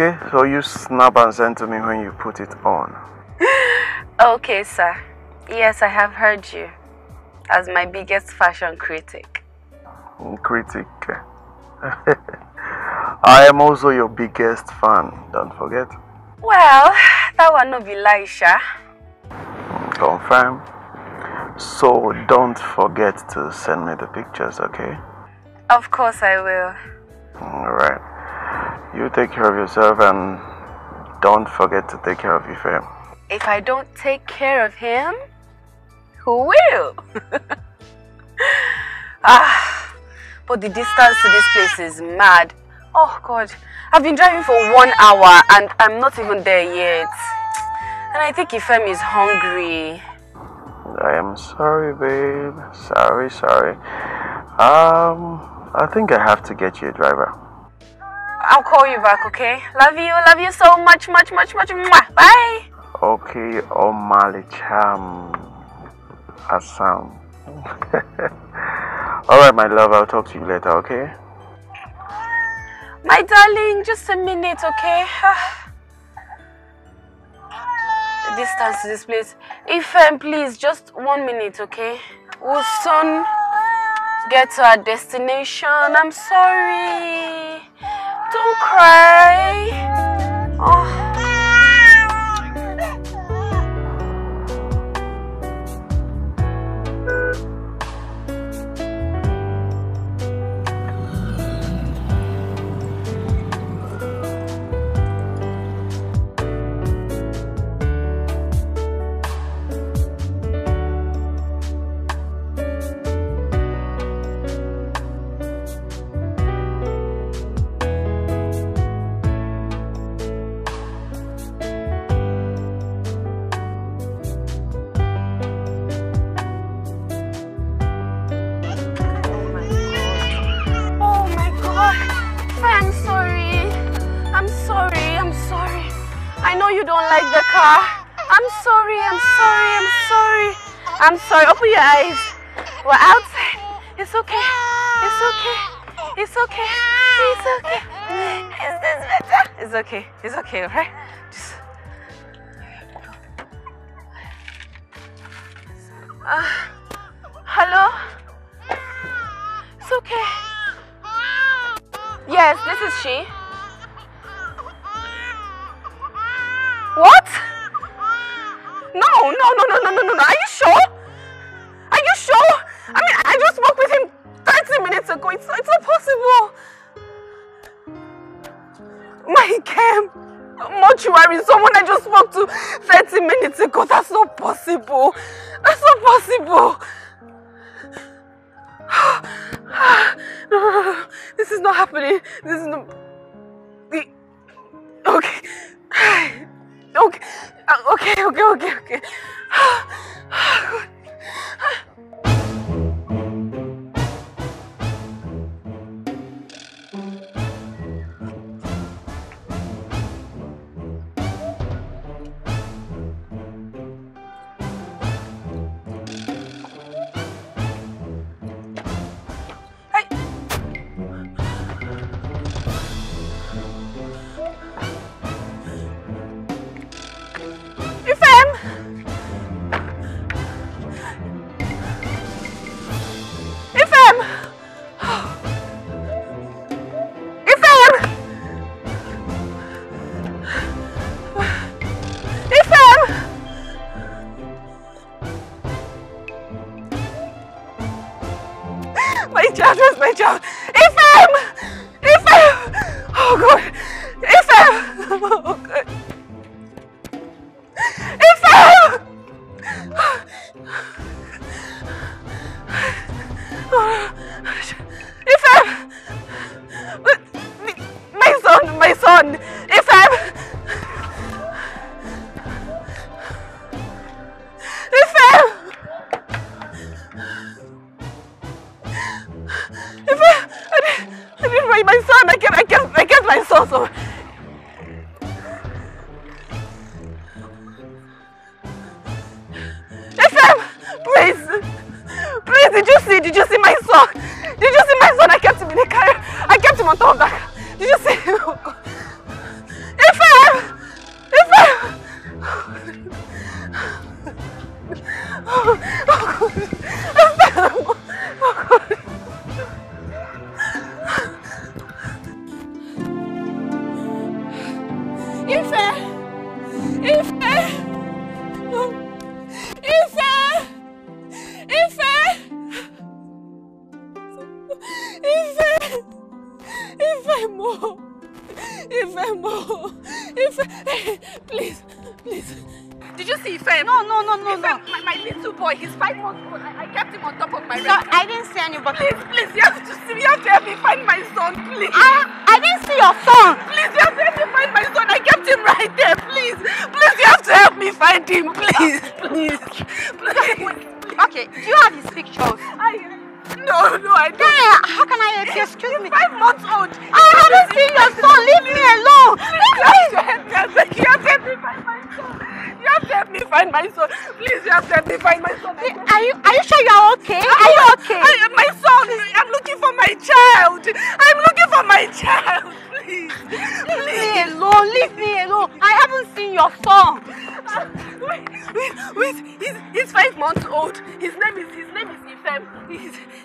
Okay, so you snap and send to me when you put it on. Okay, sir. Yes, I have heard you as my biggest fashion critic. Critic. I am also your biggest fan, don't forget. Well, that one no be lie, sha. Confirm. So don't forget to send me the pictures, okay? Of course I will. Alright. You take care of yourself and don't forget to take care of Ife. If I don't take care of him, who will? But the distance to this place is mad. Oh God, I've been driving for 1 hour and I'm not even there yet. And I think Ifem is hungry. I am sorry, babe. Sorry. I think I have to get you a driver. I'll call you back, okay? Love you so much. Bye. Okay, Omalicham. Assam. Alright, my love, I'll talk to you later, okay? My darling, just a minute, okay? The distance to this place. Ifem, please, just 1 minute, okay? We'll soon get to our destination. I'm sorry. Don't cry. Oh. I'm sorry, open your eyes. We're outside. It's okay. Is this better? It's okay, alright? Just... hello? It's okay. Yes, this is she. What? No, are you sure? I mean, I just spoke with him 30 minutes ago. It's not possible. My camp, mortuary, someone I just spoke to 30 minutes ago. That's not possible. No. This is not happening. This is not... Okay. Did you see my son? I kept him on top of that. Did you see? Ife, please. Did you see Ife? No. My little boy, he's 5 months old. I kept him on top of my rest. So I didn't see anybody. Please, you have to help me find my son, please. I didn't see your son. Please, you have to help me find my son. I kept him right there, please. Please, you have to help me find him, please. Please. Okay, do you have his pictures? No, I don't. Yeah, how can I help you? Excuse me. 5 months old. I haven't seen your son. Leave me alone. You have to help me find my son. You have to help me find my son. Please, you have to help me find my son. Are you sure you are okay? Are you okay? My son. I'm looking for my child. Please. Leave me alone. I haven't seen your son. Wait. He's 5 months old. His name is Ifem.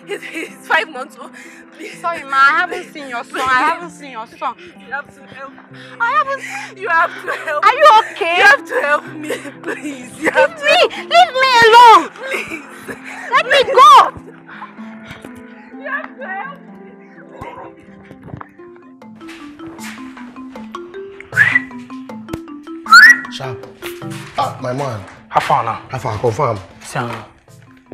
He's 5 months old. Please. Sorry, ma. I haven't seen your son. You have to help me. You have to help me. Are you okay? You have to help me, please. Leave me alone. Please. Let me go. You have to help me. Sharp. Ah, my man. How far, confirm. Siano.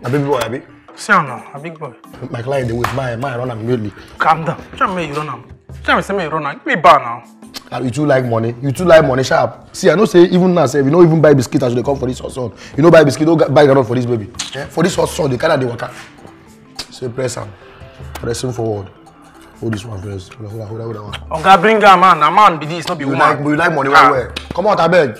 A big boy, Abi. Siano, a big boy. My client, they with my run am immediately. Calm down. Tell me you run am. Give me bar now. You too like money, Sharp. See, I know say even now, say we don't even buy biscuit as they come for this hot sun. You know buy biscuit, don't buy ground for this baby. Yeah? For this hot sun, they carry the worker. Say press him. Press him forward. Hold this one first. Hold that one. Oga, bring a man. A man be this, not be woman. You like money well, well. Come out, I beg.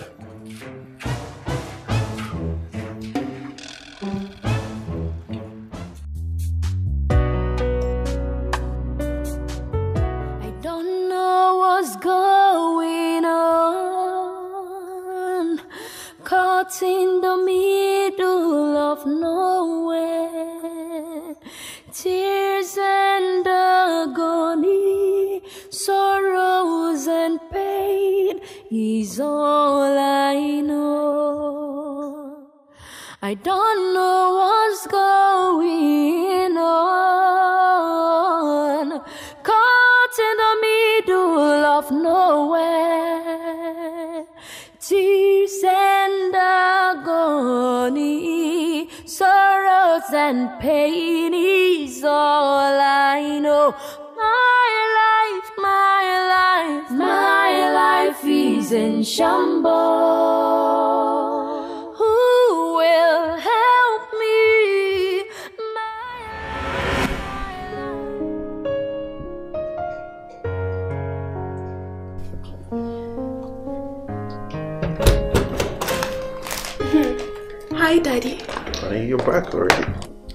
I don't know what's going on. Caught in the middle of nowhere. Tears and agony, sorrows and pain is all I know. I don't know what's going on, caught in the middle of nowhere. Tears and agony, sorrows and pain is all I know. My life is in shambles. Who will help me? Hi, Daddy. You're back already?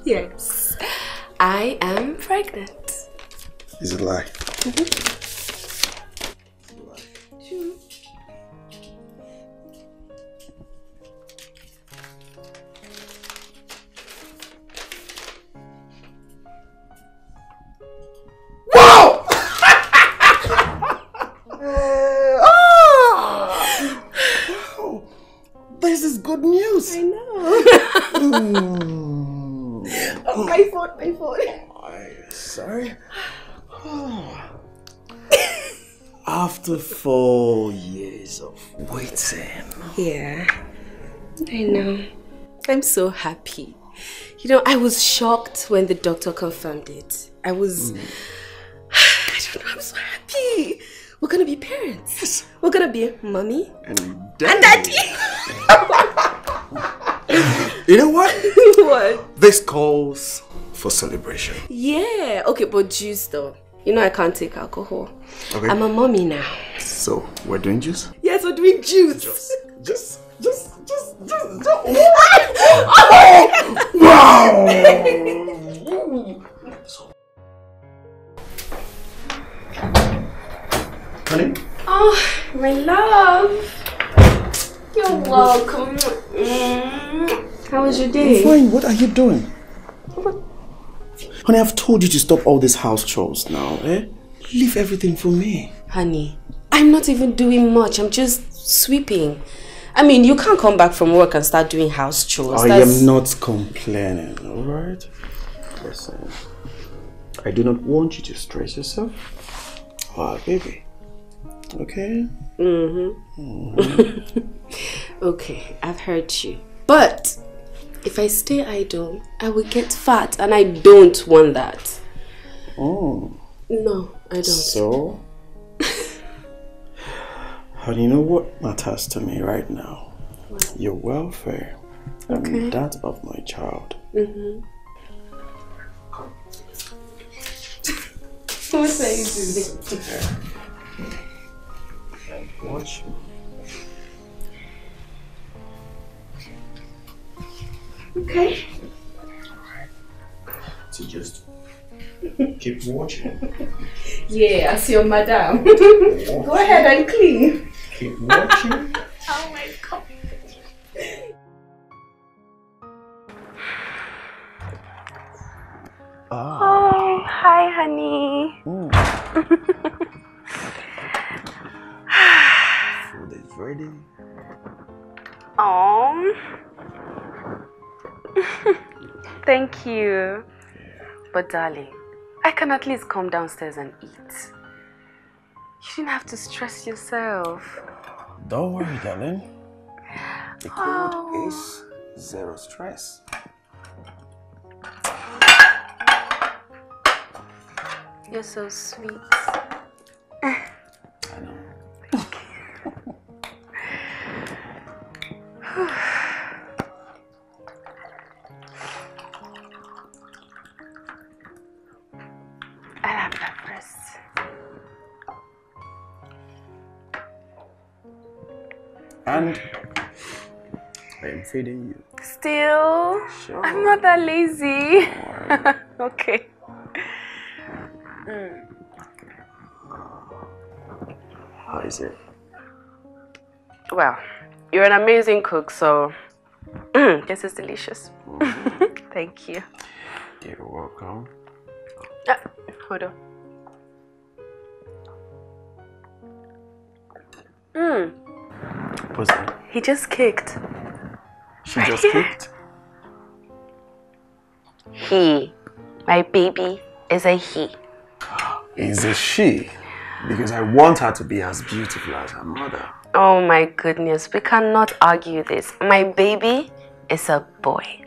Yes. I am pregnant. Is it a lie? True. Wow! Oh, this is good news. I know. Oh, my fault. I'm sorry. Oh. After 4 years of waiting. Yeah, I know. I'm so happy. You know, I was shocked when the doctor confirmed it. I don't know, I'm so happy. We're gonna be parents. Yes. We're gonna be mommy and daddy. You know what? What? This calls for celebration. Yeah, okay, but juice though. You know I can't take alcohol. Okay. I'm a mommy now. So, we're doing juice? Yes, we're doing juice. Just. Oh, wow! Honey? Oh, my love. You're welcome. How was your day? I'm fine. What are you doing? Honey, I've told you to stop all these house chores now, eh? Leave everything for me. Honey, I'm not even doing much. I'm just sweeping. I mean, you can't come back from work and start doing house chores. I am not complaining, alright? Listen, I do not want you to stress yourself. Oh, baby. Okay? Mm-hmm. Mm-hmm. Okay, I've heard you. But if I stay idle, I will get fat, and I don't want that. Oh. No, I don't. So? Honey, you know what matters to me right now? What? Your welfare. Okay. And that of my child. Mm-hmm. What are you doing? Watch. Okay. So just keep watching. Yeah, as your madam. Go ahead and clean. Keep watching. Oh my God. Ah. Oh, hi, honey. Mm. Food is ready. Oh. Thank you. But darling, I can at least come downstairs and eat. You shouldn't have to stress yourself. Don't worry, darling. The code is zero stress. You're so sweet. I know. Thank you. I love that first. And I am feeding you. Still? Sure. I'm not that lazy. Okay. Mm. How is it? Well, you're an amazing cook, so this is delicious. Mm-hmm. Thank you. You're welcome. Hold on. What's that? He just kicked. She just kicked? He. My baby is a he. Is a she, because I want her to be as beautiful as her mother. Oh my goodness, we cannot argue this. My baby is a boy,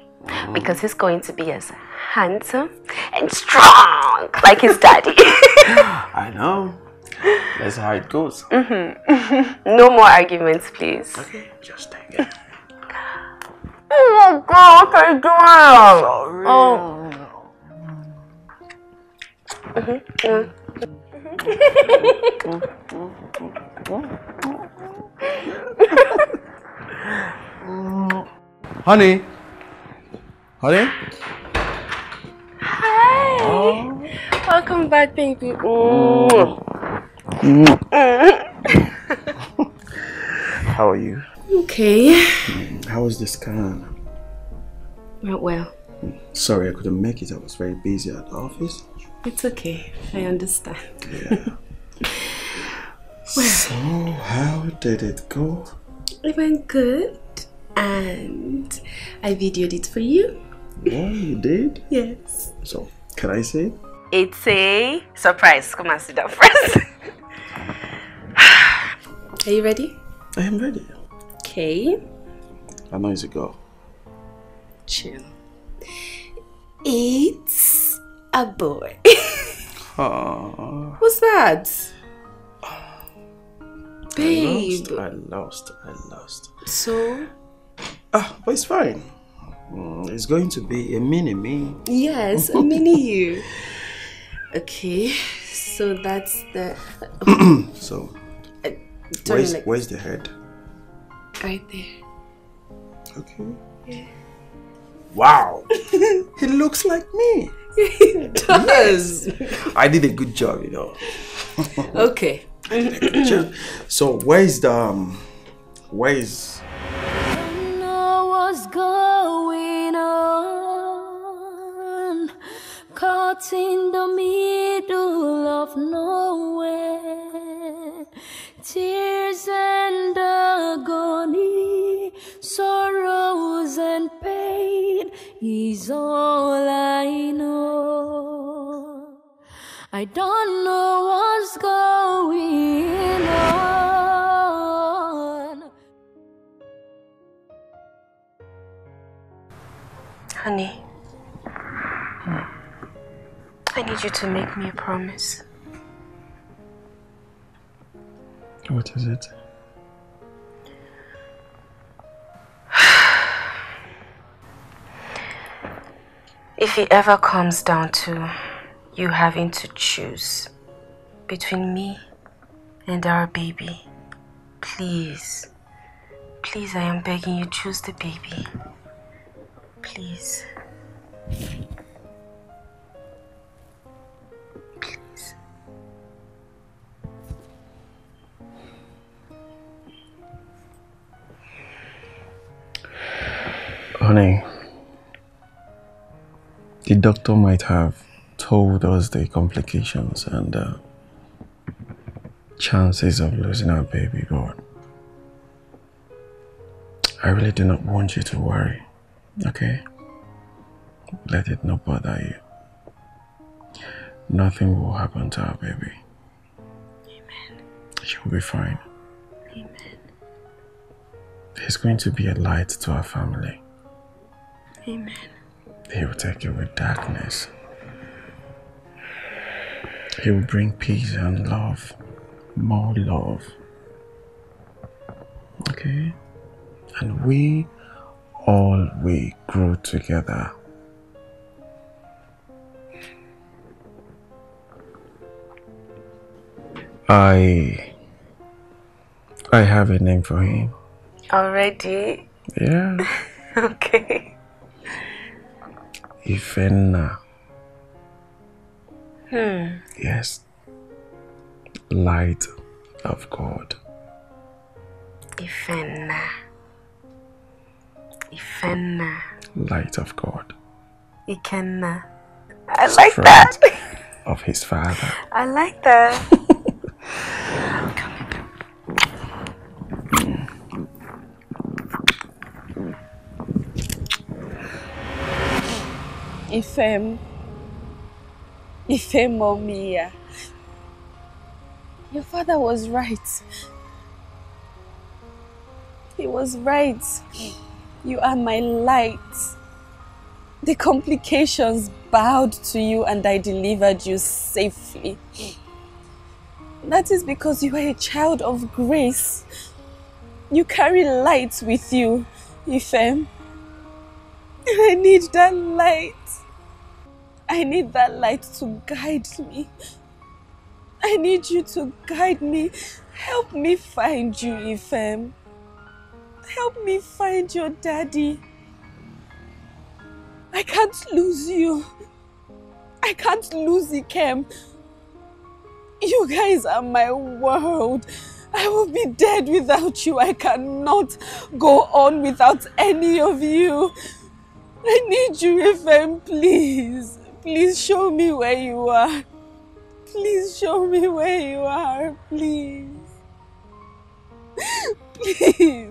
because he's going to be as handsome and strong like his daddy. I know. That's how it goes. Mm-hmm. No more arguments, please. Okay, just take it. Oh my God, I do it. Sorry. Oh. Honey. Honey. Hi. Oh. Welcome back, baby. How are you? Okay. How was the scan? Not well. Sorry, I couldn't make it. I was very busy at the office. It's okay. I understand. Yeah. Well, so, how did it go? It went good. And I videoed it for you. Yeah, you did? Yes. So, can I say? It's a surprise. Come and sit down first. Are you ready? I am ready. Okay. I know it's a go. Chill. It's a boy. What's that? Babe. I lost. So? But it's fine. It's going to be a mini-me. Yes, a mini-you. Okay, so that's the... So, where's the head? Right there. Okay. Yeah. Wow, he looks like me. He does. Yes. I did a good job, you know. Okay. So where is? I don't know what's going on, caught in the middle of nowhere, tears and agony, sorrows and pain. Is all I know. I don't know what's going on. Honey, I need you to make me a promise. What is it? If it ever comes down to you having to choose between me and our baby, please, please, I am begging you, choose the baby. Please. Please. Honey. The doctor might have told us the complications and the chances of losing our baby, but I really do not want you to worry, okay? Let it not bother you. Nothing will happen to our baby. Amen. She will be fine. Amen. He's going to be a light to our family. Amen. He will take you with darkness. He will bring peace and love. More love. Okay? And we all will grow together. I have a name for him. Already? Yeah. Okay. Ifenna. Yes. Light of God. Ifenna. Ifenna. Light of God. Ikenna. I like that. Of his father. I like that. Ifem, mommy, your father was right. He was right. You are my light. The complications bowed to you and I delivered you safely. That is because you are a child of grace. You carry light with you, Ifem. I need that light. I need that light to guide me. I need you to guide me. Help me find you, Ifem. Help me find your daddy. I can't lose you. I can't lose Ikem. You guys are my world. I will be dead without you. I cannot go on without any of you. I need you, Ifem, please. Please show me where you are. Please show me where you are. Please. Please.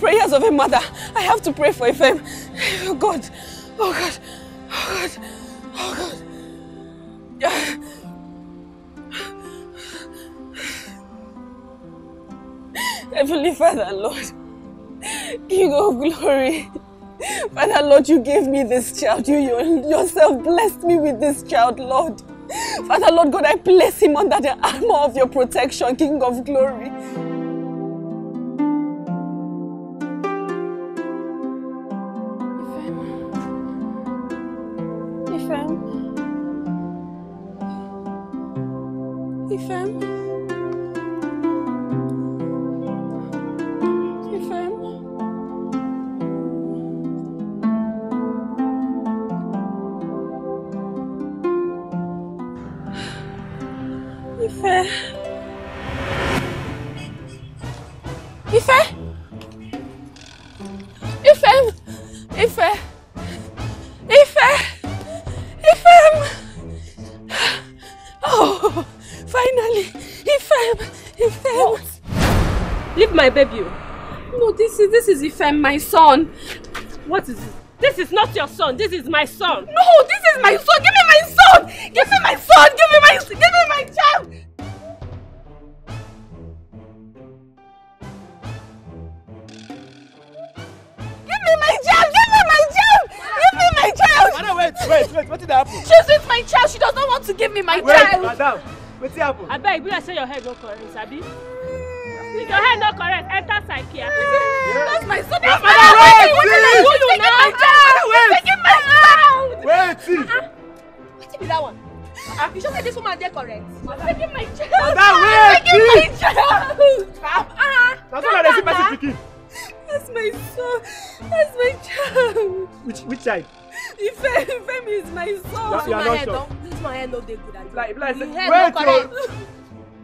Prayers of a mother. I have to pray for Ifem. Oh God, oh God, oh God, oh God. Heavenly Father, Lord, King of glory, Father, Lord, you gave me this child. You yourself blessed me with this child, Lord. Father, Lord God, I place him under the armor of your protection, King of glory. Ifem! Oh, finally! Ifem! What? Leave my baby. No, this is Ifem, my son. What is it? This is not your son. This is my son. No, this is my son. Give me my son. Give me my son. Give me my child. Wait, what did happen? She's with my child. She does not want to give me my child. Wait, madam. What did happen? I beg you, I say your head not correct, Sabi. If your head not correct, enter psyche. That's my son. That's my son. What did I do you now? She's taking my child. Wait. What is that one? You just said this woman there correct. She's taking my child. She's taking my child. That's what I see my child. That's my son. That's my child. Which child? Ifem is my soul. This my head not good at like, like you. Head correct.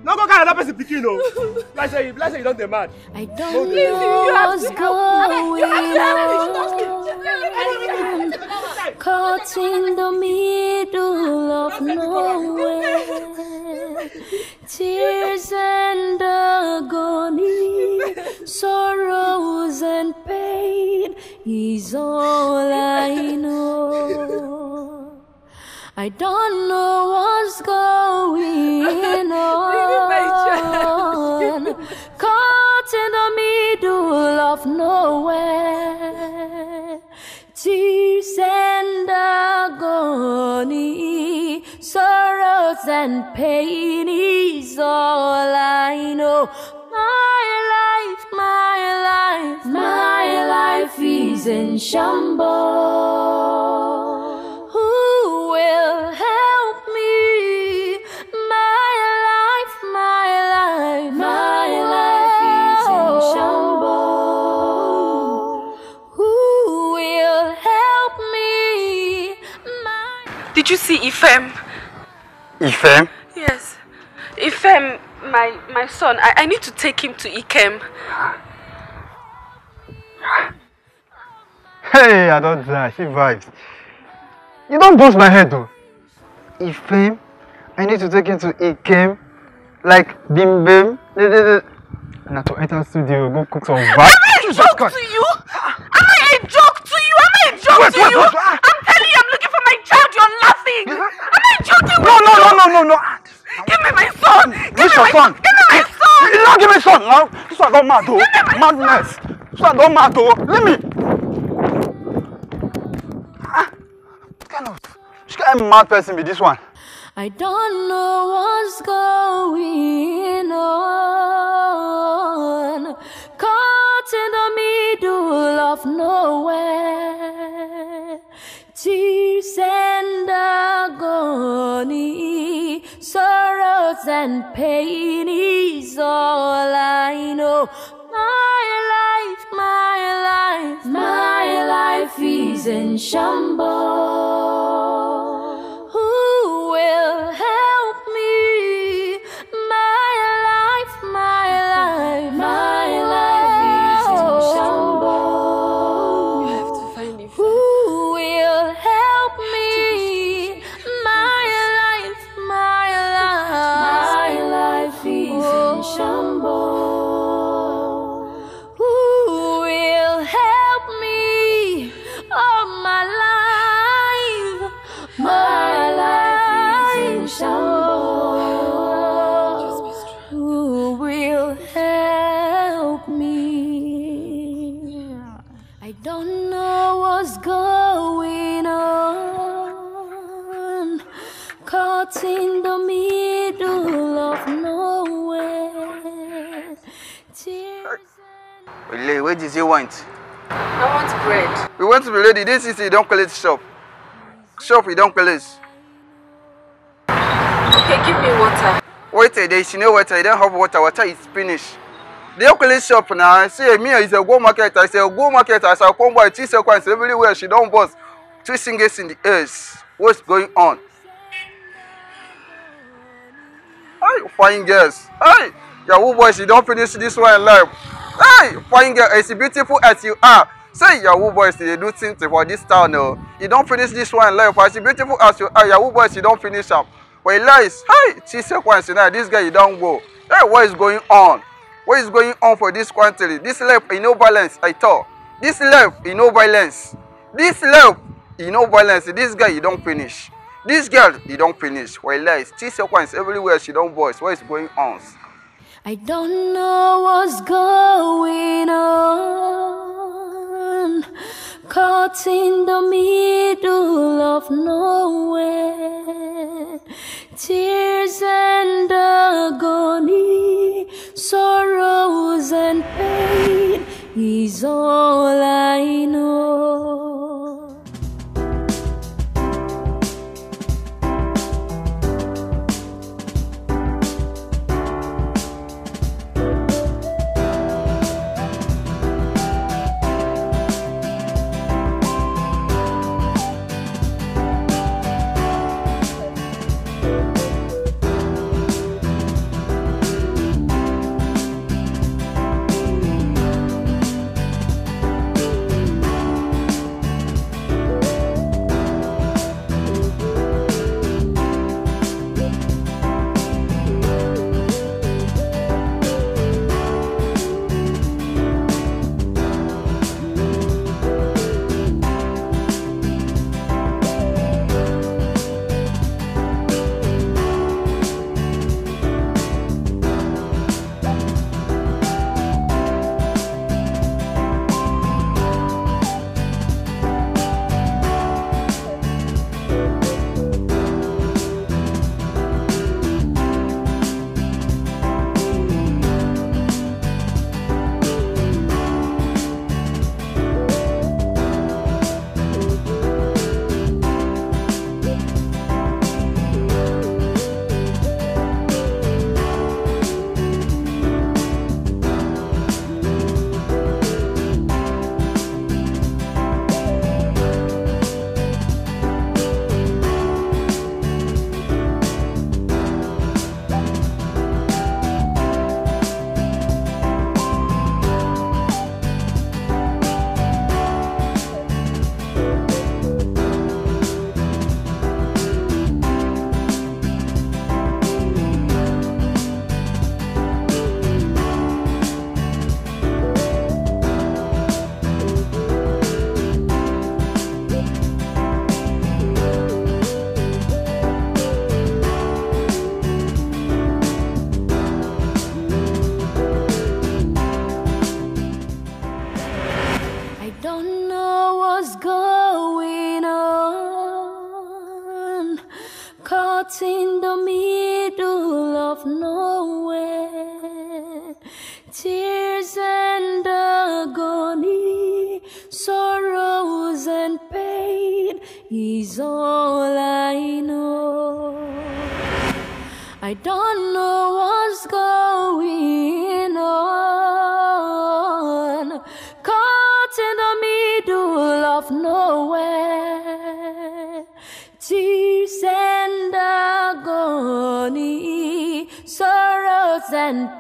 No go carry another person picking no. Like say you don't dey mad. I don't know. Go away. Caught in the middle of nowhere. Tears and agony, sorrows and pain is all I know. I don't know what's going on. Caught in the middle of nowhere. Tears and agony, sorrows and pain is all I know. My life is in shambles. Who will help me? My life is in shambles. Who will help me? Did you see Ifem? Ifem? Yes. Ifem, my son, I need to take him to Ikem. Hey, I don't die. She vibes. You don't bust my head though. Ifem, I need to take him to Ikem. Like bim bim. And I to enter studio, go cook some vibes. Am I a joke to you? Am I a joke to you? I'm telling you, I'm looking for my child. You're laughing. Am I joking with you? No. Give me my son! Give me my son! You don't give me son now! This one don't matter! Madness! This one don't matter! Let me! This kind of mad person be this one. I don't know what's going on. Caught in the middle of nowhere. Tears and agony, sorrows and pain is all I know. My life is in shambles. Who will help me? My life is in shambles. You have to find it. Who will help me? My life is in shambles. Who will help me? Oh, my life is in shambles. Who will help me? I don't know what's going on. Caught in the middle of nowhere. Tears and... Where did you want? I want bread. We went to the lady. This is the don't collect shop. Shop, you don't collect. Okay, give me water. Wait a day. She know water. You don't have water. Water is finished. The don't collect shop now. See, me is a go market. I say, go market. I say, come buy 2 seconds everywhere. She don't bust. 2 singles in the ears. What's going on? Hey, fine girls. Hey, your boy, she don't finish this one alive. Hey, fine girl, it's beautiful as you are. Say Yahoo boys, they do things for this town. No, you don't finish this one life. As beautiful as you are, Yahoo boys, you don't finish up. Well, lies. Hey, she said once, now this guy you don't go. Hey, what is going on? What is going on for this country? This life is no balance at all. This life is no balance. This life is no balance. This guy you don't finish. This girl you don't finish. Well, lies. She said once everywhere she don't voice. What is going on? I don't know what's going on, caught in the middle of nowhere. Tears and agony, sorrows and pain is all I know. I don't know what's going on, caught in the middle of nowhere. Tears and agony, sorrows and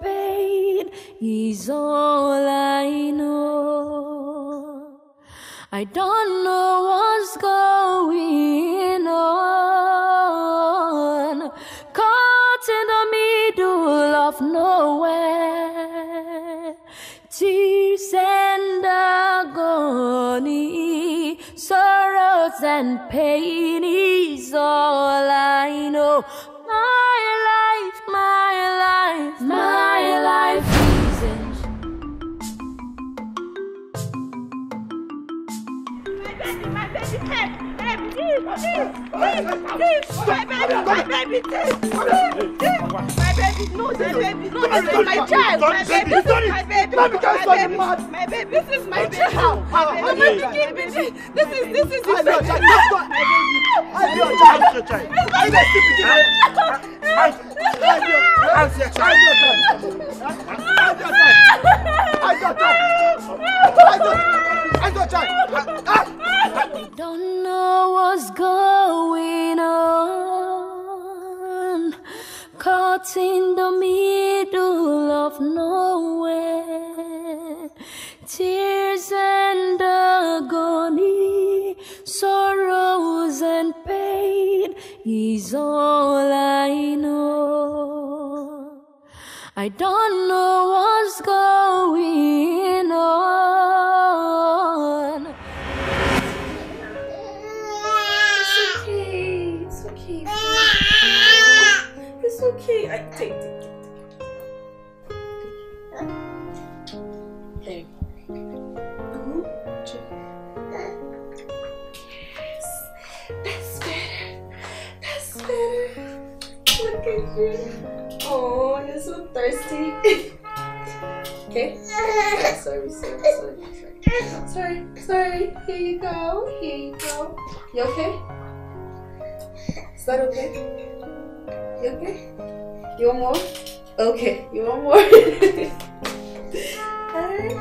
pain is all I know. I don't know what's going on, caught in the middle of nowhere, tears and agony, sorrows and pain is all I know. My life isn't. My baby, take! My baby, this is my child. I don't know what's going on, caught in the middle of nowhere, tears and agony, sorrows and pain is all I know. I don't know what's going on. It's okay. I take it. There you go. Yes. That's better. Look at you. Oh, you're so thirsty. Okay? Sorry. Here you go. You okay? Is that okay? You okay? You want more? Okay, you want more? Alright.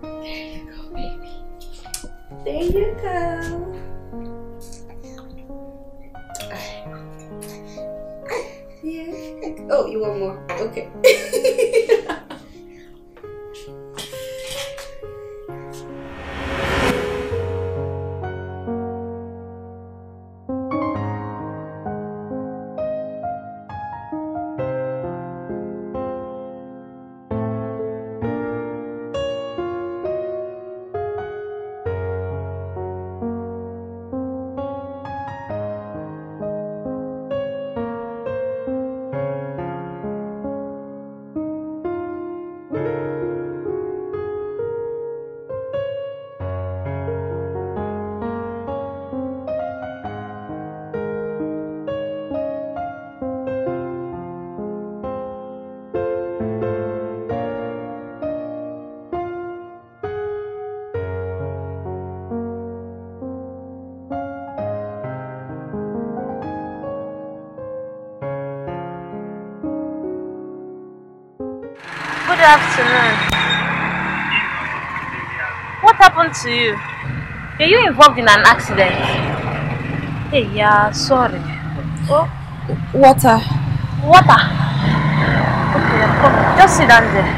There you go, baby. There you go. Yeah. Oh, you want more? Okay. Good afternoon. What happened to you? Were you involved in an accident? Hey, yeah, sorry. Oh, water. Okay, come. Just sit down there.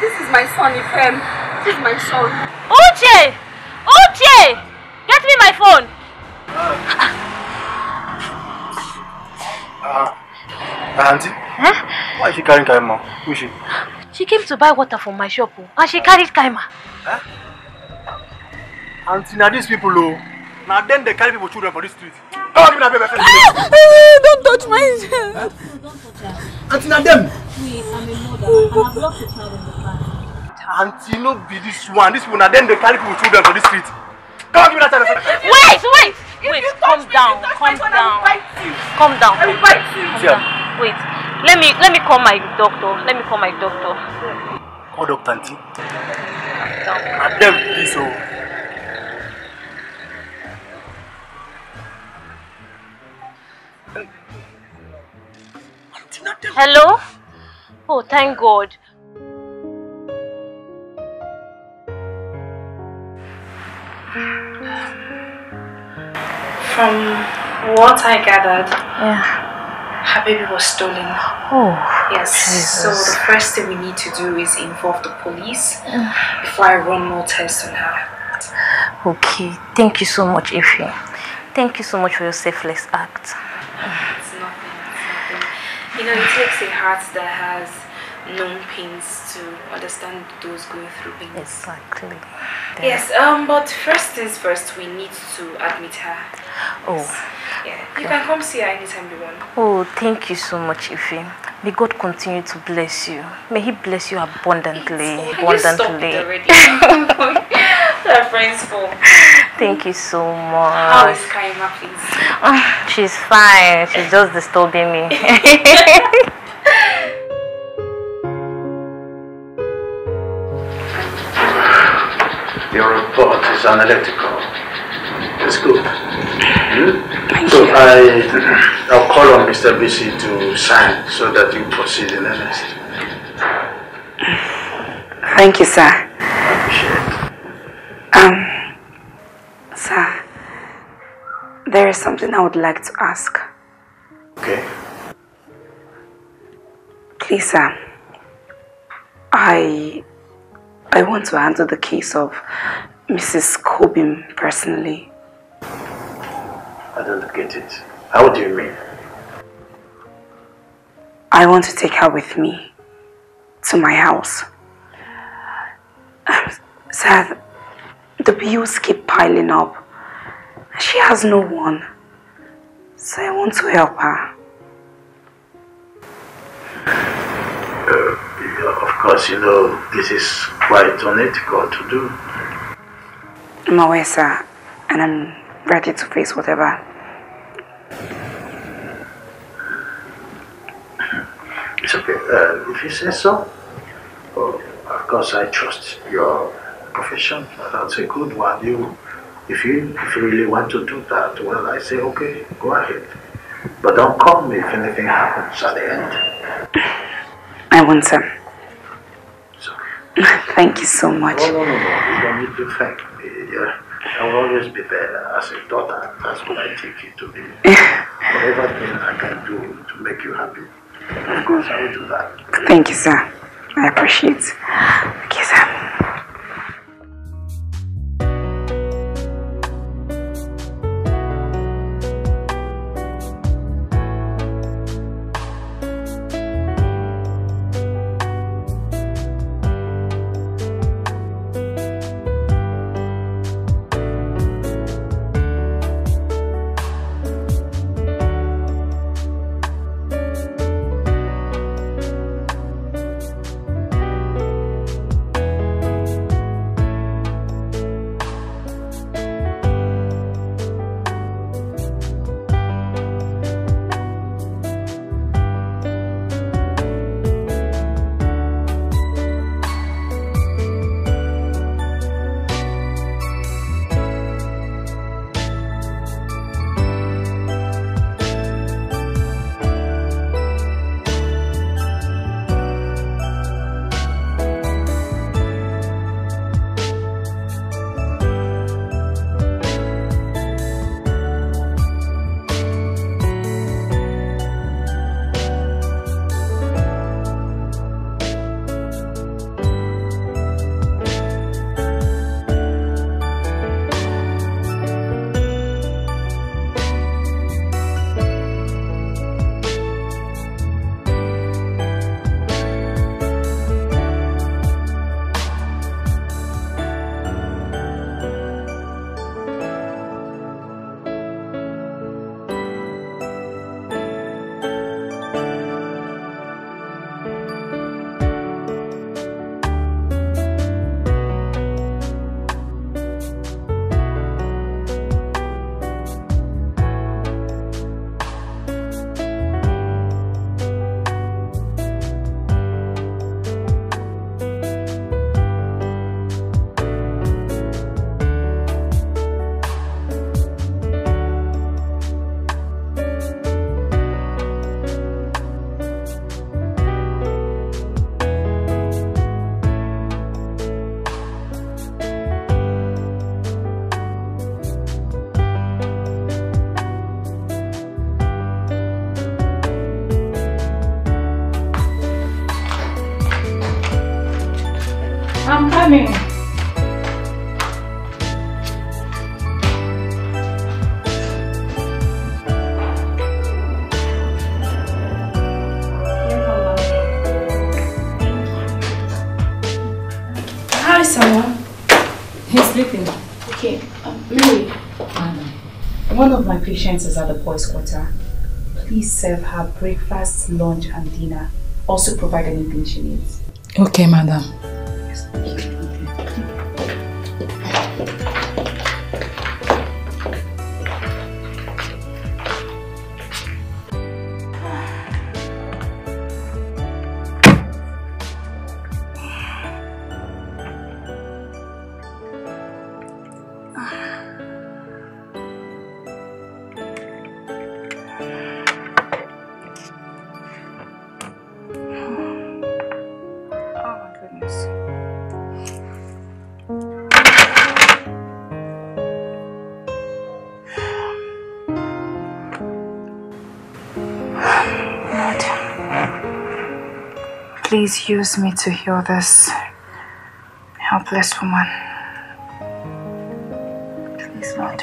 This is my son, Ifem. This is my son. Uche! Get me my phone. Auntie? Huh? Why is she carrying Kaima? Who is she? She came to buy water from my shop and she carried Kaima. Huh? Auntie, now these people, now then they carry people children for this street. Don't touch my child. Don't touch her. Auntie, now them. Please, I'm a mother and I've lost a child in the car. Auntie, no be this one. This one, and then they carry people children for this street. Come on, give me that child. Wait. Calm down. I will bite you. Wait. Let me call my doctor. Let me call my doctor. Call doctor, auntie. I tell you so. Hello? Oh, thank God. From what I gathered, her baby was stolen. Oh, yes. Jesus. So the first thing we need to do is involve the police before I run more tests on her. Okay. Thank you so much, Ife. Thank you so much for your selfless act. It's nothing. You know, it takes a heart that has known pains to understand those going through pains. Exactly. There. Yes, but first things first, we need to admit her. Oh. Yeah. Okay. You can come see her anytime you want. Oh, thank you so much, Ife. May God continue to bless you. May He bless you abundantly. Abundantly. Her friends for. Thank you so much. How is Kaima, please? Oh, she's fine. She's just disturbing me. Your report is analytical. It's good. So I'll call on Mr. Bisi to sign so that you proceed in earnest. Thank you, sir. I appreciate it. Sir, there is something I would like to ask. Okay. Please, sir, I want to handle the case of Mrs. Cobham personally. I don't get it. How do you mean? I want to take her with me to my house. Sir, the bills keep piling up. She has no one. So I want to help her. Yeah, of course, you know, this is quite unethical to do. I'm aware, sir, and I'm ready to face whatever. It's okay. If you say so, of course, I trust your profession. That's a good one. If you really want to do that, well, I say okay, go ahead. But don't call me if anything happens at the end. I won't, sir. Thank you so much. No. You don't need to thank me. Yeah. I will always be there as a daughter. That's what I take you to be. Whatever thing I can do to make you happy, of course I will do that. Thank you, sir. I appreciate it. Okay, sir. I'm coming. Hi, Sarah. He's sleeping. Okay. Mary. One of my patients is at the boys' quarter. Please serve her breakfast, lunch, and dinner. Also provide anything she needs. Okay, madam. Yes. Please use me to heal this helpless woman. Please, Lord.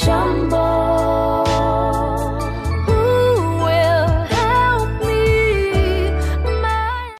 Show